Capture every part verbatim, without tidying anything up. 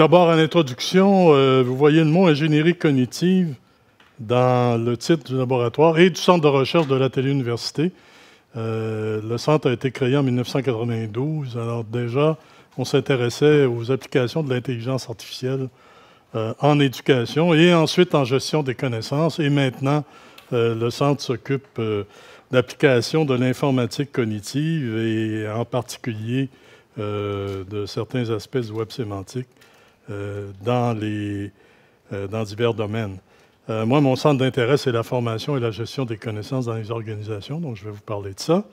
D'abord, en introduction, euh, vous voyez le mot ingénierie cognitive dans le titre du laboratoire et du centre de recherche de la téléuniversité. Euh, le centre a été créé en mille neuf cent quatre-vingt-douze. Alors déjà, on s'intéressait aux applications de l'intelligence artificielle euh, en éducation et ensuite en gestion des connaissances. Et maintenant, euh, le centre s'occupe euh, d'applications de l'informatique cognitive et en particulier euh, de certains aspects du web sémantique euh, dans, les, euh, dans divers domaines. Euh, moi, mon centre d'intérêt, c'est la formation et la gestion des connaissances dans les organisations, donc je vais vous parler de ça.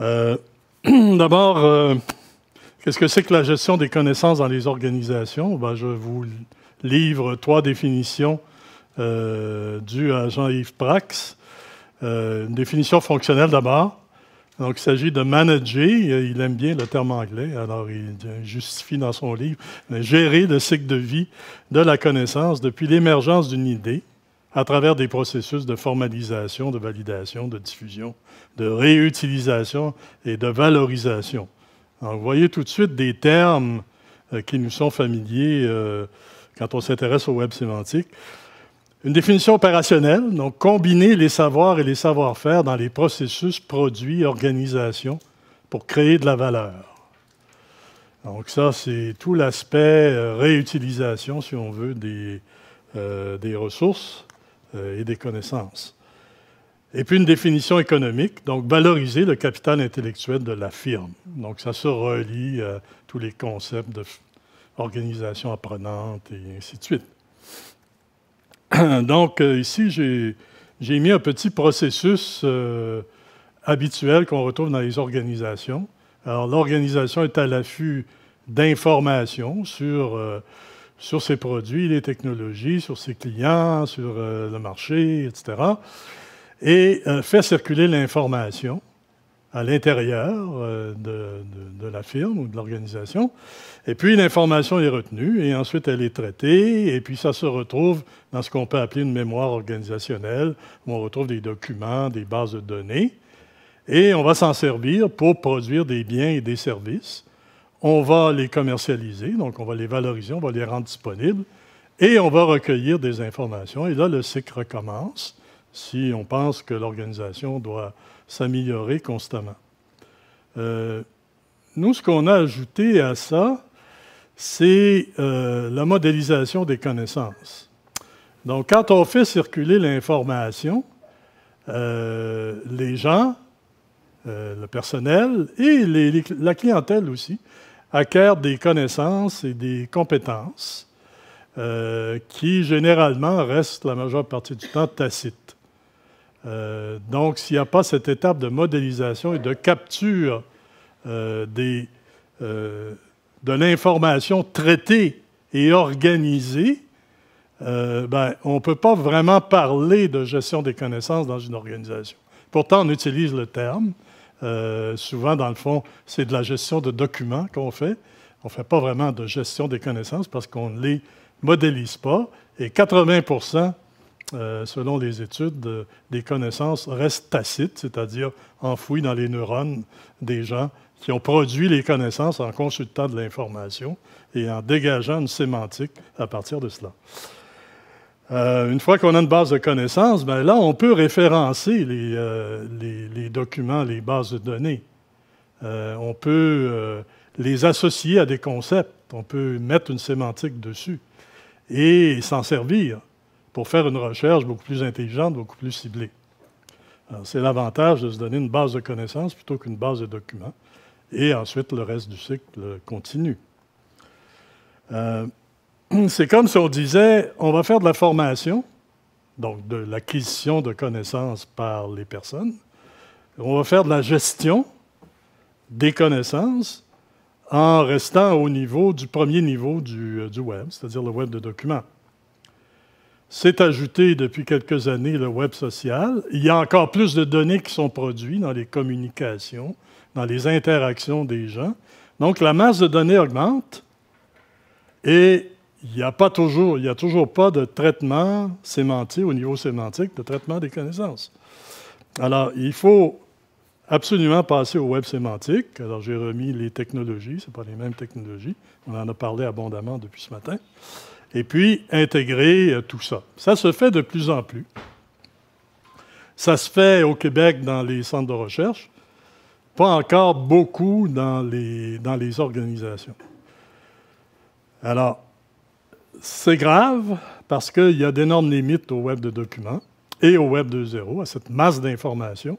Euh, D'abord, euh, qu'est-ce que c'est que la gestion des connaissances dans les organisations? Ben, je vous livre trois définitions euh, dues à Jean-Yves Prax. Euh, une définition fonctionnelle d'abord. Donc, il s'agit de manager. Il aime bien le terme anglais, alors il justifie dans son livre « Gérer le cycle de vie de la connaissance depuis l'émergence d'une idée à travers des processus de formalisation, de validation, de diffusion, de réutilisation et de valorisation. » Alors, vous voyez tout de suite des termes qui nous sont familiers quand on s'intéresse au web sémantique. Une définition opérationnelle, donc combiner les savoirs et les savoir-faire dans les processus, produits, organisations pour créer de la valeur. Donc ça, c'est tout l'aspect réutilisation, si on veut, des, euh, des ressources euh, et des connaissances. Et puis une définition économique, donc valoriser le capital intellectuel de la firme. Donc ça se relie à tous les concepts d'organisation apprenante et ainsi de suite. Donc, ici, j'ai mis un petit processus euh, habituel qu'on retrouve dans les organisations. Alors, l'organisation est à l'affût d'informations sur, euh, sur ses produits, les technologies, sur ses clients, sur euh, le marché, et cetera. Et euh, fait circuler l'information à l'intérieur euh, de, de, de la firme ou de l'organisation. Et puis, l'information est retenue, et ensuite, elle est traitée, et puis ça se retrouve dans ce qu'on peut appeler une mémoire organisationnelle, où on retrouve des documents, des bases de données, et on va s'en servir pour produire des biens et des services. On va les commercialiser, donc on va les valoriser, on va les rendre disponibles, et on va recueillir des informations. Et là, le cycle recommence, si on pense que l'organisation doit s'améliorer constamment. Euh, nous, ce qu'on a ajouté à ça, c'est euh, la modélisation des connaissances. Donc, quand on fait circuler l'information, euh, les gens, euh, le personnel et les, les, la clientèle aussi, acquièrent des connaissances et des compétences euh, qui, généralement, restent la majeure partie du temps tacites. Euh, donc, s'il n'y a pas cette étape de modélisation et de capture euh, des... Euh, de l'information traitée et organisée, euh, ben, on ne peut pas vraiment parler de gestion des connaissances dans une organisation. Pourtant, on utilise le terme. Euh, souvent, dans le fond, c'est de la gestion de documents qu'on fait. On ne fait pas vraiment de gestion des connaissances parce qu'on ne les modélise pas. Et quatre-vingts pour cent, euh, selon les études, euh, des connaissances restent tacites, c'est-à-dire enfouies dans les neurones des gens qui ont produit les connaissances en consultant de l'information et en dégageant une sémantique à partir de cela. Euh, une fois qu'on a une base de connaissances, ben là, on peut référencer les, euh, les, les documents, les bases de données. Euh, on peut euh, les associer à des concepts. On peut mettre une sémantique dessus et s'en servir pour faire une recherche beaucoup plus intelligente, beaucoup plus ciblée. C'est l'avantage de se donner une base de connaissances plutôt qu'une base de documents. Et ensuite, le reste du cycle continue. Euh, c'est comme si on disait, on va faire de la formation, donc de l'acquisition de connaissances par les personnes. On va faire de la gestion des connaissances en restant au niveau du premier niveau du, du web, c'est-à-dire le web de documents. C'est ajouté depuis quelques années le web social. Il y a encore plus de données qui sont produites dans les communications, dans les interactions des gens. Donc, la masse de données augmente et il n'y a pas toujours, il y a toujours pas de traitement sémantique, au niveau sémantique, de traitement des connaissances. Alors, il faut absolument passer au web sémantique. Alors, j'ai remis les technologies, ce ne sont pas les mêmes technologies. On en a parlé abondamment depuis ce matin. Et puis, intégrer tout ça. Ça se fait de plus en plus. Ça se fait au Québec dans les centres de recherche, pas encore beaucoup dans les, dans les organisations. Alors, c'est grave parce qu'il y a d'énormes limites au web de documents et au web deux point zéro, à cette masse d'informations.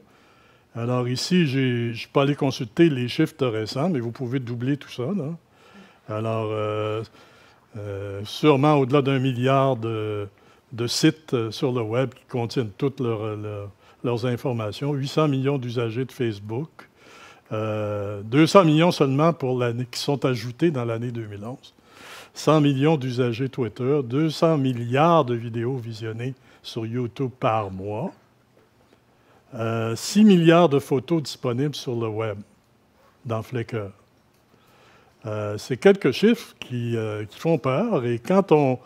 Alors ici, je ne suis pas allé consulter les chiffres récents, mais vous pouvez doubler tout ça. Là. Alors, euh, euh, sûrement au-delà d'un milliard de, de sites sur le web qui contiennent toutes leurs, leurs, leurs informations, huit cents millions d'usagers de Facebook, euh, deux cents millions seulement pour l'année qui sont ajoutés dans l'année deux mille onze, cent millions d'usagers Twitter, deux cents milliards de vidéos visionnées sur YouTube par mois, Euh, six milliards de photos disponibles sur le web, dans Flickr. Euh, c'est quelques chiffres qui, euh, qui font peur. Et quand on,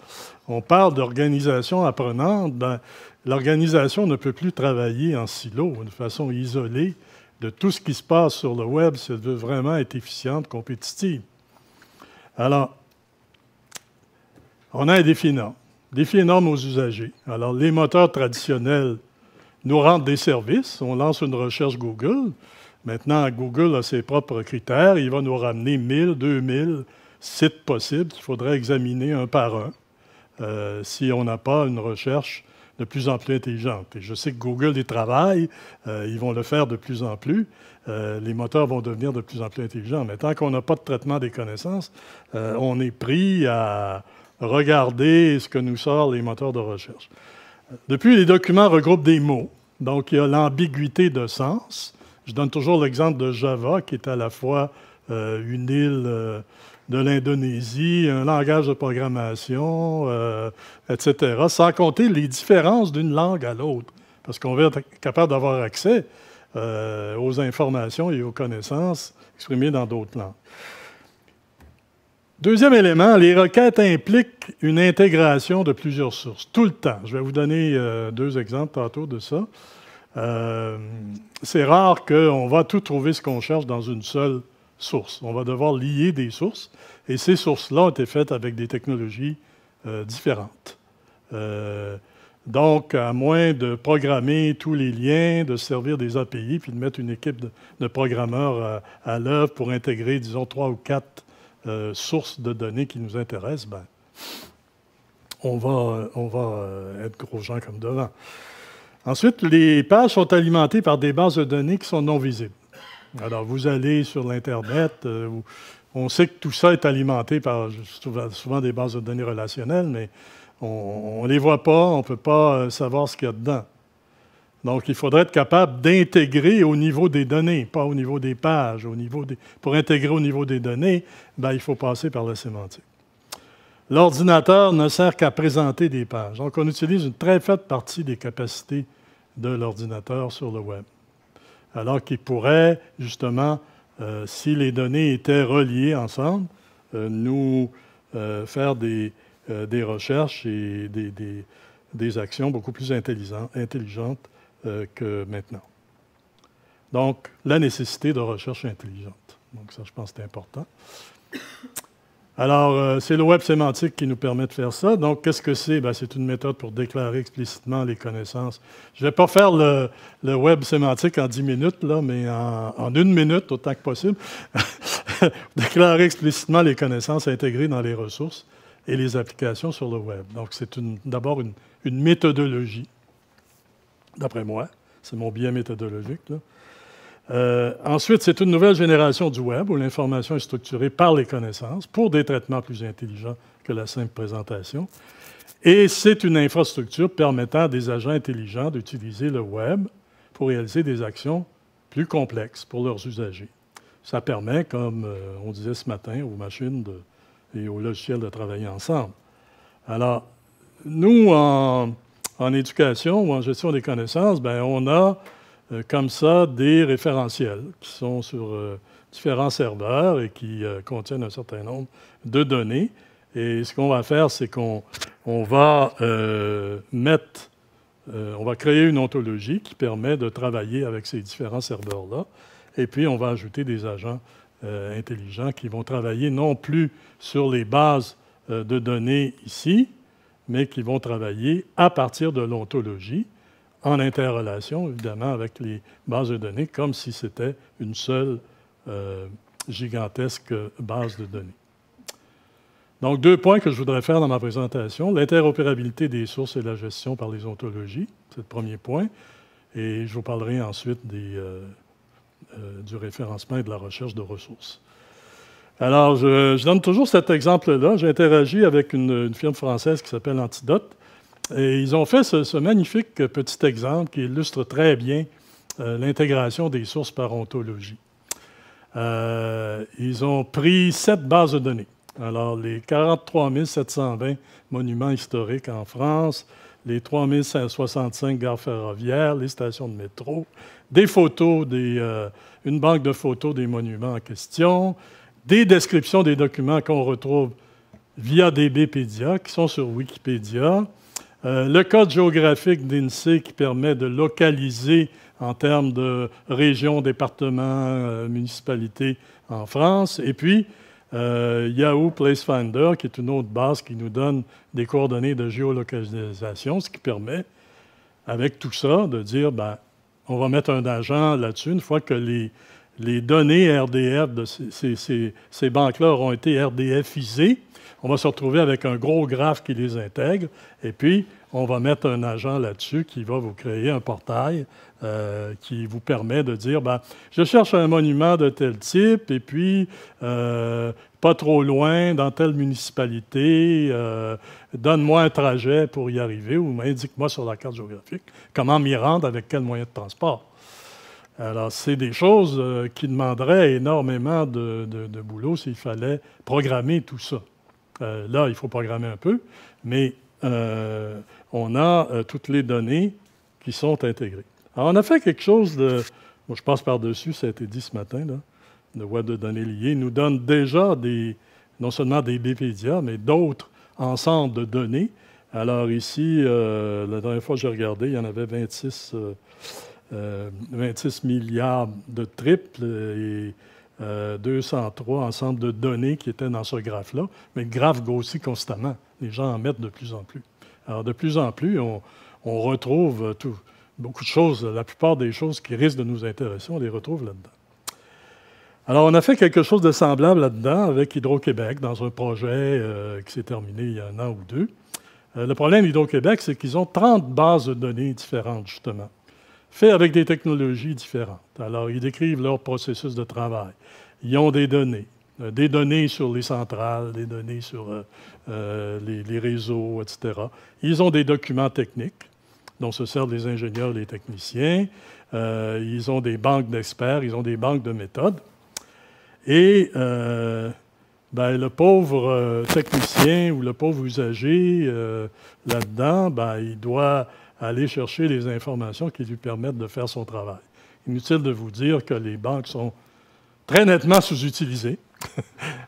on parle d'organisation apprenante, ben, l'organisation ne peut plus travailler en silo, de façon isolée de tout ce qui se passe sur le web si elle veut vraiment être efficiente, compétitive. Alors, on a un défi énorme. Défi énorme aux usagers. Alors, les moteurs traditionnels nous rendent des services. On lance une recherche Google. Maintenant, Google a ses propres critères. Il va nous ramener mille, deux mille sites possibles qu'il faudrait examiner un par un euh, si on n'a pas une recherche de plus en plus intelligente. Et je sais que Google y travaille. Euh, ils vont le faire de plus en plus. Euh, les moteurs vont devenir de plus en plus intelligents. Mais tant qu'on n'a pas de traitement des connaissances, euh, on est pris à regarder ce que nous sortent les moteurs de recherche. Depuis, les documents regroupent des mots. Donc, il y a l'ambiguïté de sens. Je donne toujours l'exemple de Java, qui est à la fois euh, une île euh, de l'Indonésie, un langage de programmation, euh, et cetera, sans compter les différences d'une langue à l'autre. Parce qu'on va être capable d'avoir accès euh, aux informations et aux connaissances exprimées dans d'autres langues. Deuxième élément, les requêtes impliquent une intégration de plusieurs sources, tout le temps. Je vais vous donner euh, deux exemples tantôt de ça. Euh, c'est rare qu'on va tout trouver ce qu'on cherche dans une seule source. On va devoir lier des sources, et ces sources-là ont été faites avec des technologies euh, différentes. Euh, donc, à moins de programmer tous les liens, de servir des A P I, puis de mettre une équipe de, de programmeurs à, à l'œuvre pour intégrer, disons, trois ou quatre Euh, sources de données qui nous intéressent, ben, on va, on va être gros gens comme devant. Ensuite, les pages sont alimentées par des bases de données qui sont non visibles. Alors, vous allez sur l'Internet, euh, on sait que tout ça est alimenté par souvent des bases de données relationnelles, mais on ne les voit pas, on ne peut pas savoir ce qu'il y a dedans. Donc, il faudrait être capable d'intégrer au niveau des données, pas au niveau des pages. Au niveau des... Pour intégrer au niveau des données, ben, il faut passer par la sémantique. L'ordinateur ne sert qu'à présenter des pages. Donc, on utilise une très faible partie des capacités de l'ordinateur sur le web. Alors qu'il pourrait, justement, euh, si les données étaient reliées ensemble, euh, nous euh, faire des, euh, des recherches et des, des, des actions beaucoup plus intelligentes que maintenant. Donc, la nécessité de recherche intelligente. Donc, ça, je pense que c'est important. Alors, c'est le web sémantique qui nous permet de faire ça. Donc, qu'est-ce que c'est? Ben, c'est une méthode pour déclarer explicitement les connaissances. Je ne vais pas faire le, le web sémantique en dix minutes, là, mais en, en une minute, autant que possible. Déclarer explicitement les connaissances intégrées dans les ressources et les applications sur le web. Donc, c'est d'abord une, une méthodologie. D'après moi, c'est mon biais méthodologique. Là. Euh, ensuite, c'est une nouvelle génération du web où l'information est structurée par les connaissances pour des traitements plus intelligents que la simple présentation. Et c'est une infrastructure permettant à des agents intelligents d'utiliser le web pour réaliser des actions plus complexes pour leurs usagers. Ça permet, comme on disait ce matin, aux machines de, et aux logiciels de travailler ensemble. Alors, nous, en... En éducation ou en gestion des connaissances, ben, on a euh, comme ça des référentiels qui sont sur euh, différents serveurs et qui euh, contiennent un certain nombre de données. Et ce qu'on va faire, c'est qu'on on va euh, mettre Euh, on va créer une ontologie qui permet de travailler avec ces différents serveurs-là. Et puis, on va ajouter des agents euh, intelligents qui vont travailler non plus sur les bases euh, de données ici, mais qui vont travailler à partir de l'ontologie, en interrelation, évidemment, avec les bases de données, comme si c'était une seule euh, gigantesque base de données. Donc, deux points que je voudrais faire dans ma présentation. L'interopérabilité des sources et la gestion par les ontologies, c'est le premier point. Et je vous parlerai ensuite des, euh, euh, du référencement et de la recherche de ressources. Alors, je, je donne toujours cet exemple-là. J'ai interagi avec une, une firme française qui s'appelle Antidote. Et ils ont fait ce, ce magnifique petit exemple qui illustre très bien euh, l'intégration des sources par ontologie. Euh, ils ont pris sept bases de données. Alors, les quarante-trois mille sept cent vingt monuments historiques en France, les trois mille soixante-cinq gares ferroviaires, les stations de métro, des photos, des, euh, une banque de photos des monuments en question, des descriptions des documents qu'on retrouve via DBpedia, qui sont sur Wikipédia, euh, le code géographique d'I N S E E qui permet de localiser en termes de régions, départements, euh, municipalités en France, et puis Euh, Yahoo Place Finder, qui est une autre base qui nous donne des coordonnées de géolocalisation, ce qui permet, avec tout ça, de dire, ben, on va mettre un agent là-dessus une fois que les, les données R D F de ces, ces, ces, ces banques-là auront été R D F isées. On va se retrouver avec un gros graphe qui les intègre, et puis on va mettre un agent là-dessus qui va vous créer un portail euh, qui vous permet de dire, ben, je cherche un monument de tel type, et puis euh, pas trop loin, dans telle municipalité, euh, donne-moi un trajet pour y arriver, ou indique-moi sur la carte géographique comment m'y rendre, avec quel moyen de transport. Alors, c'est des choses euh, qui demanderaient énormément de, de, de boulot s'il fallait programmer tout ça. Euh, là, il faut programmer un peu, mais euh, on a euh, toutes les données qui sont intégrées. Alors, on a fait quelque chose de... Bon, je passe par-dessus, ça a été dit ce matin, là, le web de données liées nous donne déjà des, non seulement des DBpedia, mais d'autres ensembles de données. Alors ici, euh, la dernière fois que j'ai regardé, il y en avait vingt-six, euh, euh, vingt-six milliards de triples et Euh, deux cent trois ensembles de données qui étaient dans ce graphe-là, mais le graphe grossit constamment. Les gens en mettent de plus en plus. Alors, de plus en plus, on, on retrouve tout, beaucoup de choses. La plupart des choses qui risquent de nous intéresser, on les retrouve là-dedans. Alors, on a fait quelque chose de semblable là-dedans avec Hydro-Québec dans un projet euh, qui s'est terminé il y a un an ou deux. Euh, le problème d'Hydro-Québec, c'est qu'ils ont trente bases de données différentes, justement, fait avec des technologies différentes. Alors, ils décrivent leur processus de travail. Ils ont des données, euh, des données sur les centrales, des données sur euh, euh, les, les réseaux, et cetera. Ils ont des documents techniques dont se servent les ingénieurs, les techniciens. Euh, ils ont des banques d'experts, ils ont des banques de méthodes. Et euh, ben, le pauvre euh, technicien ou le pauvre usager euh, là-dedans, ben, il doit aller chercher les informations qui lui permettent de faire son travail. Inutile de vous dire que les banques sont très nettement sous-utilisées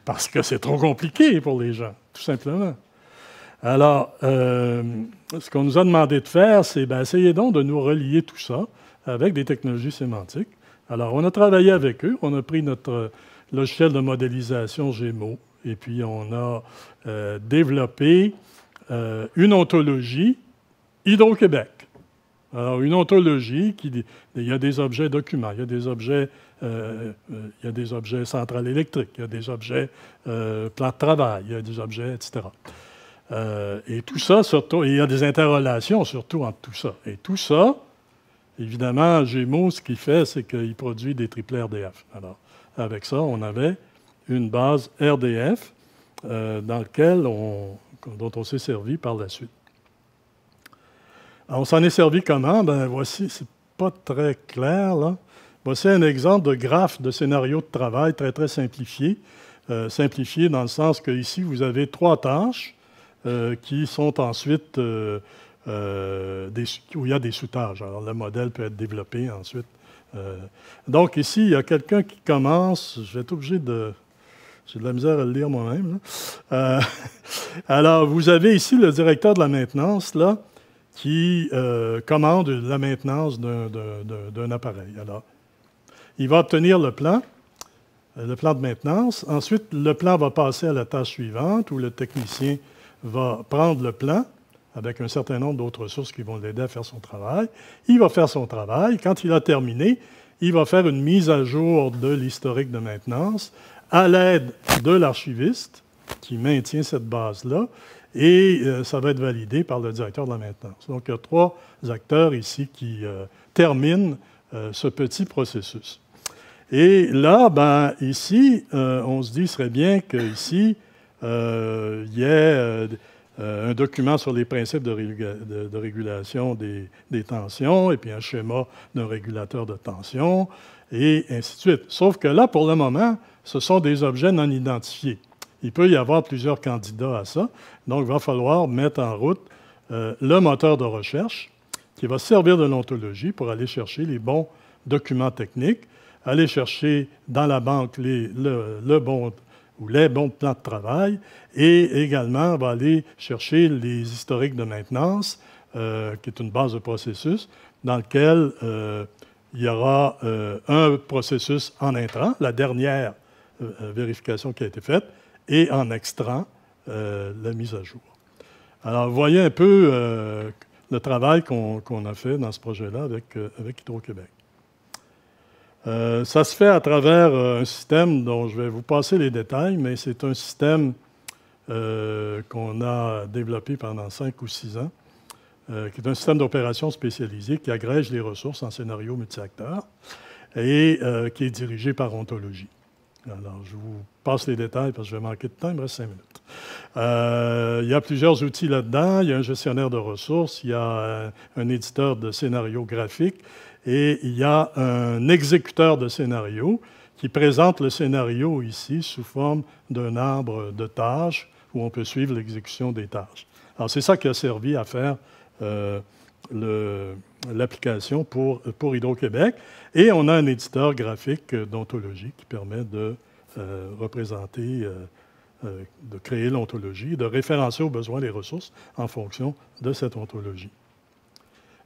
parce que c'est trop compliqué pour les gens, tout simplement. Alors, euh, ce qu'on nous a demandé de faire, c'est ben, essayer donc de nous relier tout ça avec des technologies sémantiques. Alors, on a travaillé avec eux, on a pris notre logiciel de modélisation GEMO, et puis on a euh, développé euh, une ontologie Hydro-Québec. Alors, une ontologie qui... Il y a des objets documents, il y a des objets, euh, il y a des objets centrales électriques, il y a des objets euh, plans de travail, il y a des objets, et cetera. Euh, et tout ça, surtout, et il y a des interrelations surtout entre tout ça. Et tout ça, évidemment, GEMO, ce qu'il fait, c'est qu'il produit des triplets R D F. Alors, avec ça, on avait une base R D F euh, dans laquelle on, dont on s'est servi par la suite. On s'en est servi comment? Ben voici, c'est pas très clair, là. Voici un exemple de graphe de scénario de travail très, très simplifié. Euh, simplifié dans le sens que ici, vous avez trois tâches euh, qui sont ensuite euh, euh, des, où il y a des sous-tâches. Alors, le modèle peut être développé ensuite. Euh, donc, ici, il y a quelqu'un qui commence. Je vais être obligé de... J'ai de la misère à le lire moi-même. Euh, alors, vous avez ici le directeur de la maintenance, là, qui euh, commande la maintenance d'un appareil. Alors, il va obtenir le plan, le plan de maintenance. Ensuite, le plan va passer à la tâche suivante où le technicien va prendre le plan avec un certain nombre d'autres ressources qui vont l'aider à faire son travail. Il va faire son travail. Quand il a terminé, il va faire une mise à jour de l'historique de maintenance à l'aide de l'archiviste qui maintient cette base-là, et euh, ça va être validé par le directeur de la maintenance. Donc, il y a trois acteurs ici qui euh, terminent euh, ce petit processus. Et là, ben, ici, euh, on se dit, ce serait bien qu'ici, euh, il y ait euh, un document sur les principes de, régula de, de régulation des, des tensions, et puis un schéma d'un régulateur de tension, et ainsi de suite. Sauf que là, pour le moment, ce sont des objets non identifiés. Il peut y avoir plusieurs candidats à ça. Donc, il va falloir mettre en route euh, le moteur de recherche qui va servir de l'ontologie pour aller chercher les bons documents techniques, aller chercher dans la banque les, le, le bon ou les bons plans de travail, et également va aller chercher les historiques de maintenance, euh, qui est une base de processus dans lequel euh, il y aura euh, un processus en intrant, la dernière euh, vérification qui a été faite, et en extrant euh, la mise à jour. Alors, vous voyez un peu euh, le travail qu'on qu'on a fait dans ce projet-là avec, euh, avec Hydro-Québec. Euh, ça se fait à travers euh, un système dont je vais vous passer les détails, mais c'est un système euh, qu'on a développé pendant cinq ou six ans, euh, qui est un système d'opération spécialisé qui agrège les ressources en scénario multi-acteurs et euh, qui est dirigé par ontologie. Alors, je vous passe les détails parce que je vais manquer de temps, il me reste cinq minutes. Euh, il y a plusieurs outils là-dedans. Il y a un gestionnaire de ressources, il y a un éditeur de scénarios graphiques et il y a un exécuteur de scénarios qui présente le scénario ici sous forme d'un arbre de tâches où on peut suivre l'exécution des tâches. Alors, c'est ça qui a servi à faire euh, le... l'application pour, pour Hydro-Québec. Et on a un éditeur graphique d'ontologie qui permet de euh, représenter, euh, euh, de créer l'ontologie, de référencer aux besoins des ressources en fonction de cette ontologie.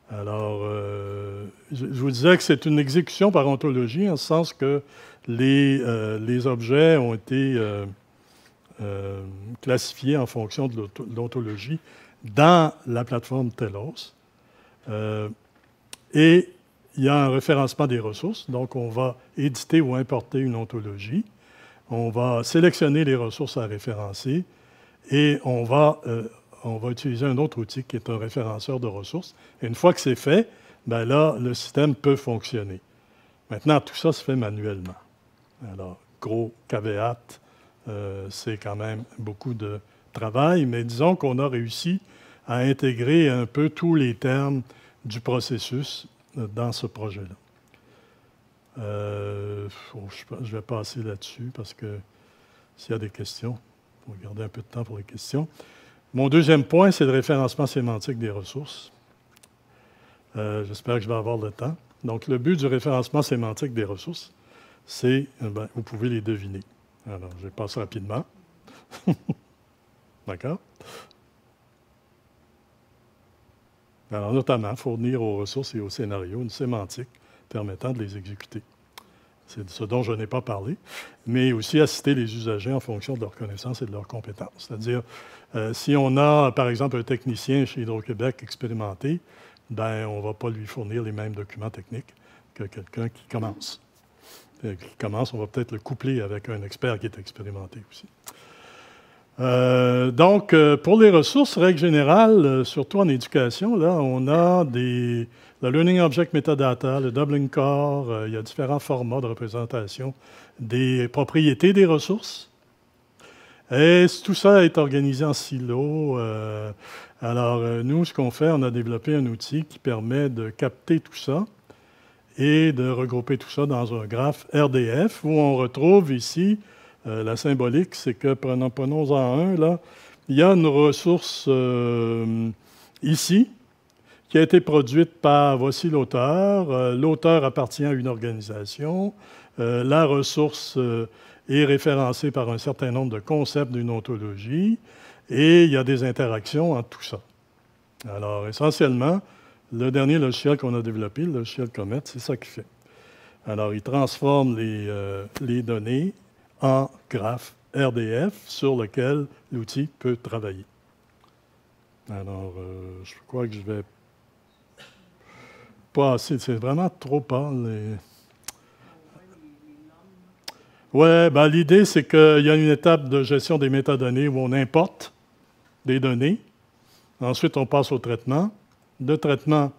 Alors, euh, je vous disais que c'est une exécution par ontologie, en ce sens que les, euh, les objets ont été euh, euh, classifiés en fonction de l'ontologie dans la plateforme Telos. Euh, Et il y a un référencement des ressources, donc on va éditer ou importer une ontologie, on va sélectionner les ressources à référencer et on va, euh, on va utiliser un autre outil qui est un référenceur de ressources. Et une fois que c'est fait, ben là, le système peut fonctionner. Maintenant, tout ça se fait manuellement. Alors, gros caveat, euh, c'est quand même beaucoup de travail, mais disons qu'on a réussi à intégrer un peu tous les termes du processus dans ce projet-là. Euh, je vais passer là-dessus parce que s'il y a des questions, il faut garder un peu de temps pour les questions. Mon deuxième point, c'est le référencement sémantique des ressources. Euh, j'espère que je vais avoir le temps. Donc, le but du référencement sémantique des ressources, c'est, ben, vous pouvez les deviner. Alors, je passe rapidement. D'accord? Alors, notamment, fournir aux ressources et aux scénarios une sémantique permettant de les exécuter. C'est ce dont je n'ai pas parlé, mais aussi assister les usagers en fonction de leurs connaissances et de leurs compétences. C'est-à-dire, euh, si on a, par exemple, un technicien chez Hydro-Québec expérimenté, ben, on ne va pas lui fournir les mêmes documents techniques que quelqu'un qui commence. Et qui commence, on va peut-être le coupler avec un expert qui est expérimenté aussi. Euh, donc, euh, pour les ressources, règle générale, euh, surtout en éducation, là, on a des, le Learning Object Metadata, le Doubling Core, euh, il y a différents formats de représentation des propriétés des ressources. Et tout ça est organisé en silos. Euh, alors, euh, nous, ce qu'on fait, on a développé un outil qui permet de capter tout ça et de regrouper tout ça dans un graphe R D F où on retrouve ici... Euh, la symbolique, c'est que, prenons, prenons-en un, là, il y a une ressource euh, ici qui a été produite par, voici l'auteur, euh, l'auteur appartient à une organisation, euh, la ressource euh, est référencée par un certain nombre de concepts d'une ontologie, et il y a des interactions entre tout ça. Alors, essentiellement, le dernier logiciel qu'on a développé, le logiciel Comet, c'est ça qu'il fait. Alors, il transforme les, euh, les données en graphe R D F sur lequel l'outil peut travailler. Alors, euh, je crois que je vais passer. C'est vraiment trop pâle. Et... Oui, ben, l'idée, c'est qu'il y a une étape de gestion des métadonnées où on importe des données. Ensuite, on passe au traitement. Le traitement,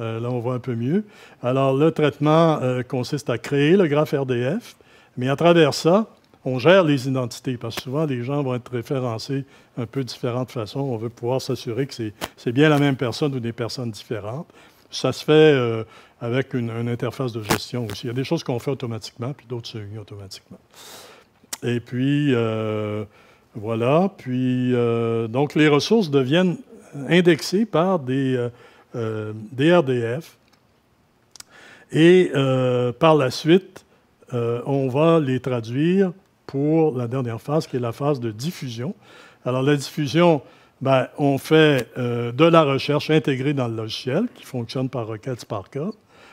euh, là, on voit un peu mieux. Alors, le traitement euh, consiste à créer le graphe R D F, mais à travers ça, on gère les identités, parce que souvent, les gens vont être référencés un peu de différentes façons. On veut pouvoir s'assurer que c'est bien la même personne ou des personnes différentes. Ça se fait euh, avec une, une interface de gestion aussi. Il y a des choses qu'on fait automatiquement, puis d'autres se unissent automatiquement. Et puis, euh, voilà. Puis, euh, donc, les ressources deviennent indexées par des, euh, des R D F. Et euh, par la suite, euh, on va les traduire pour la dernière phase, qui est la phase de diffusion. Alors, la diffusion, ben, on fait euh, de la recherche intégrée dans le logiciel, qui fonctionne par requête SPARQL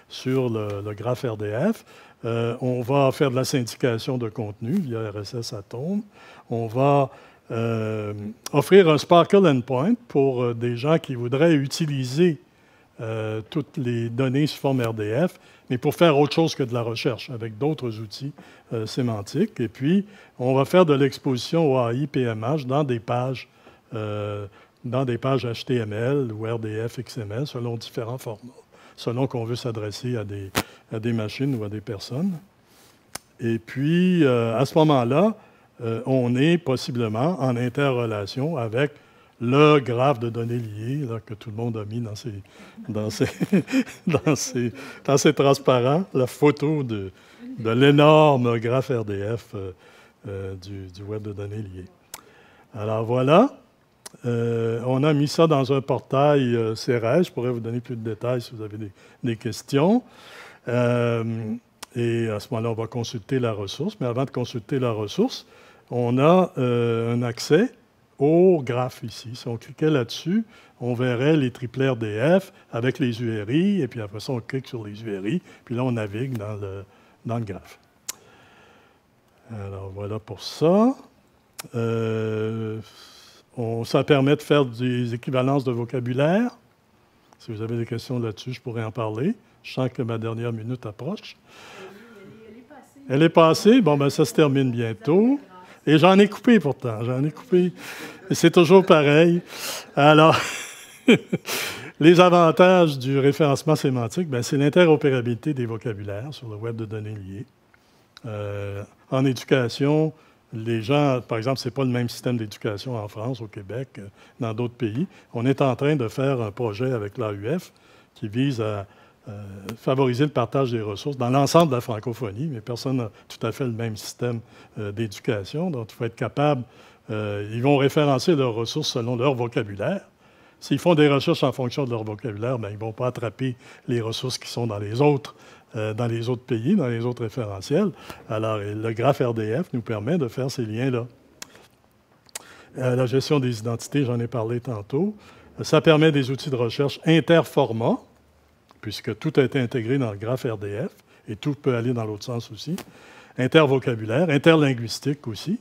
sur le, le graphe R D F. Euh, on va faire de la syndication de contenu via R S S Atom. On va euh, offrir un SPARQL endpoint pour euh, des gens qui voudraient utiliser euh, toutes les données sous forme R D F, mais pour faire autre chose que de la recherche, avec d'autres outils euh, sémantiques. Et puis, on va faire de l'exposition O A I P M H dans des pages, euh, dans des pages H T M L ou R D F X M L, selon différents formats, selon qu'on veut s'adresser à des, à des machines ou à des personnes. Et puis, euh, à ce moment-là, euh, on est possiblement en interrelation avec le graphe de données liées là, que tout le monde a mis dans ses, dans ses, dans ses, dans ses transparents, la photo de, de l'énorme graphe R D F euh, euh, du, du web de données liées. Alors voilà, euh, on a mis ça dans un portail euh, C R S. Je pourrais vous donner plus de détails si vous avez des, des questions. Euh, et à ce moment-là, on va consulter la ressource. Mais avant de consulter la ressource, on a euh, un accès au graphe ici. Si on cliquait là-dessus, on verrait les triplets R D F avec les U R I, et puis après ça, on clique sur les U R I, puis là, on navigue dans le, dans le graphe. Alors, voilà pour ça. Euh, on, ça permet de faire des équivalences de vocabulaire. Si vous avez des questions là-dessus, je pourrais en parler. Je sens que ma dernière minute approche. Elle est passée. Bon, ben ça se termine bientôt. Et j'en ai coupé pourtant, j'en ai coupé. C'est toujours pareil. Alors, les avantages du référencement sémantique, ben, c'est l'interopérabilité des vocabulaires sur le web de données liées. Euh, en éducation, les gens, par exemple, ce n'est pas le même système d'éducation en France, au Québec, dans d'autres pays. On est en train de faire un projet avec l'A U F qui vise à euh, favoriser le partage des ressources dans l'ensemble de la francophonie, mais personne n'a tout à fait le même système euh, d'éducation. Donc, il faut être capable... Euh, ils vont référencer leurs ressources selon leur vocabulaire. S'ils font des recherches en fonction de leur vocabulaire, bien, ils ne vont pas attraper les ressources qui sont dans les autres, euh, dans les autres pays, dans les autres référentiels. Alors, le graphe R D F nous permet de faire ces liens-là. Euh, la gestion des identités, j'en ai parlé tantôt. Ça permet des outils de recherche interformats, puisque tout a été intégré dans le graphe R D F, et tout peut aller dans l'autre sens aussi, intervocabulaire, interlinguistique aussi,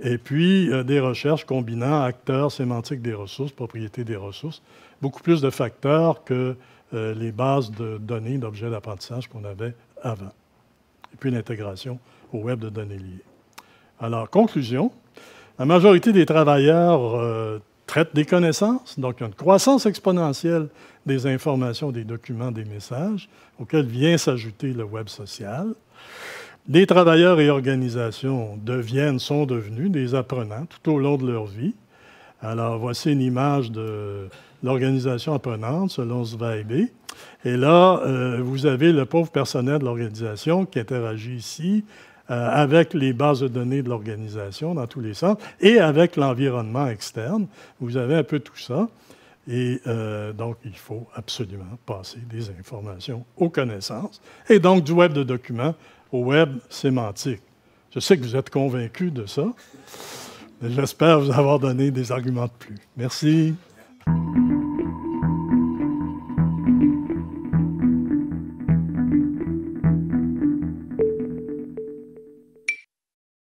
et puis euh, des recherches combinant acteurs, sémantiques des ressources, propriétés des ressources, beaucoup plus de facteurs que euh, les bases de données d'objets d'apprentissage qu'on avait avant, et puis l'intégration au web de données liées. Alors, conclusion, la majorité des travailleurs euh, traite des connaissances, donc il y a une croissance exponentielle des informations, des documents, des messages, auxquels vient s'ajouter le web social. Les travailleurs et organisations deviennent, sont devenus des apprenants tout au long de leur vie. Alors, voici une image de l'organisation apprenante, selon Sveibé. Et là, euh, vous avez le pauvre personnel de l'organisation qui interagit ici, Euh, avec les bases de données de l'organisation dans tous les sens, et avec l'environnement externe. Vous avez un peu tout ça. Et euh, donc, il faut absolument passer des informations aux connaissances, et donc du web de documents au web sémantique. Je sais que vous êtes convaincus de ça. J'espère vous avoir donné des arguments de plus. Merci.